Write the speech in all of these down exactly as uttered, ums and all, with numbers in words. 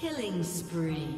Killing spree.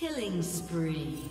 Killing spree.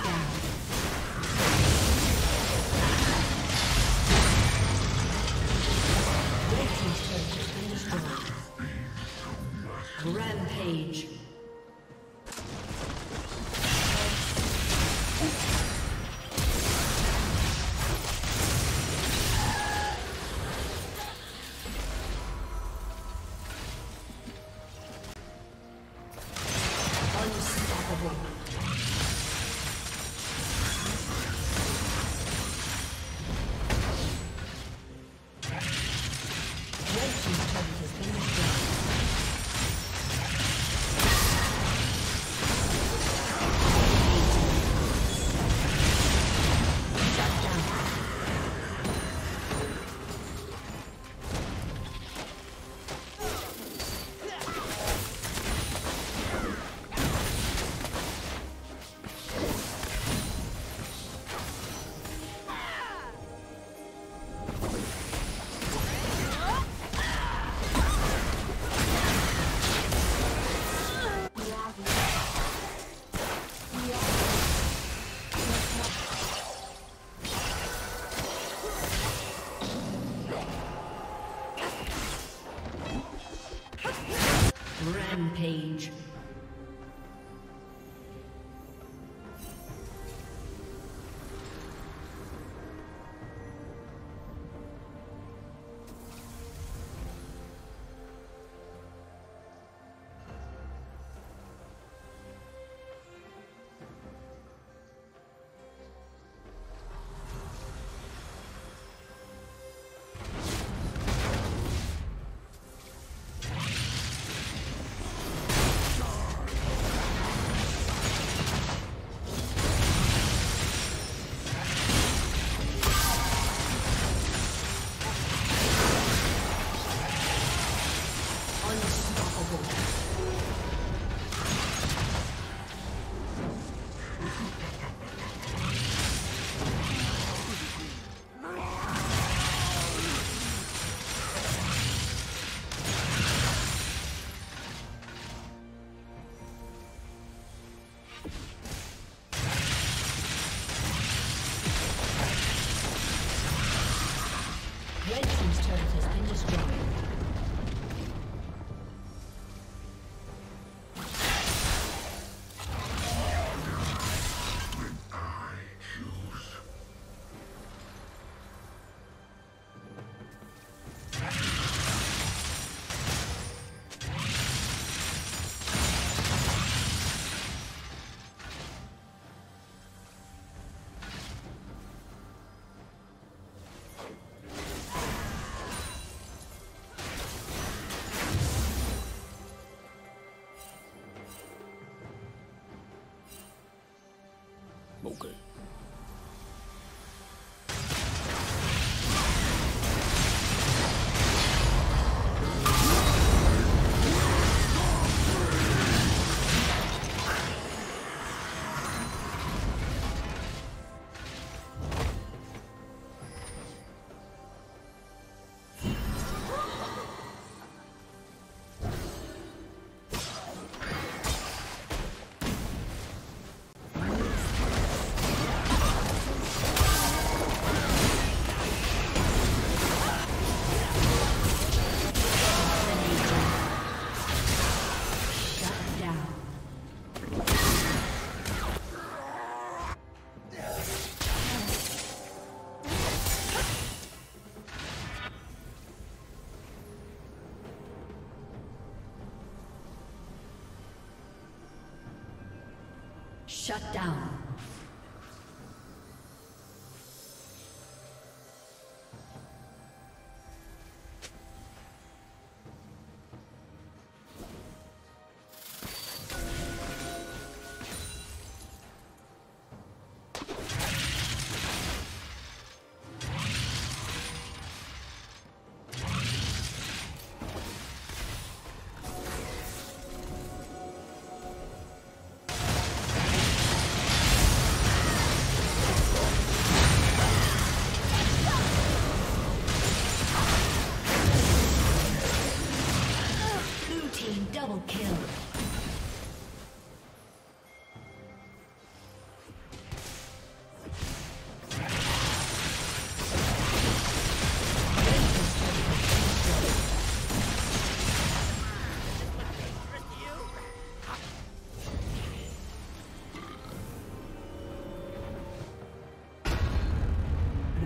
Okay. Shut down.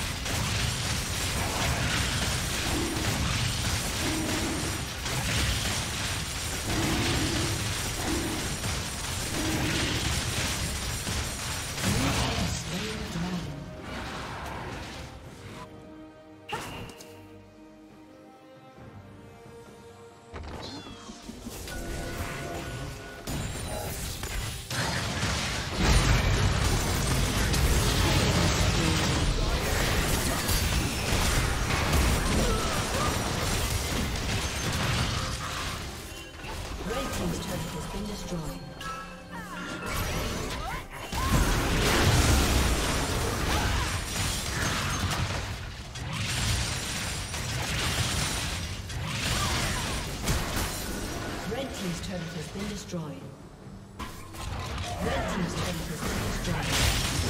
Destroyed.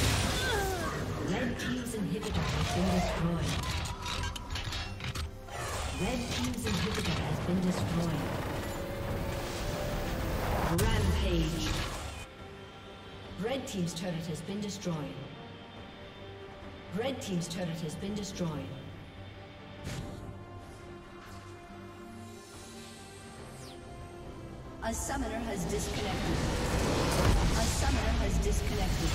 Red team's turret has been destroyed. Red team's inhibitor has been destroyed. Red team's inhibitor has been destroyed. Rampage. Red team's turret has been destroyed. Red team's turret has been destroyed. A summoner has disconnected. A summoner has disconnected.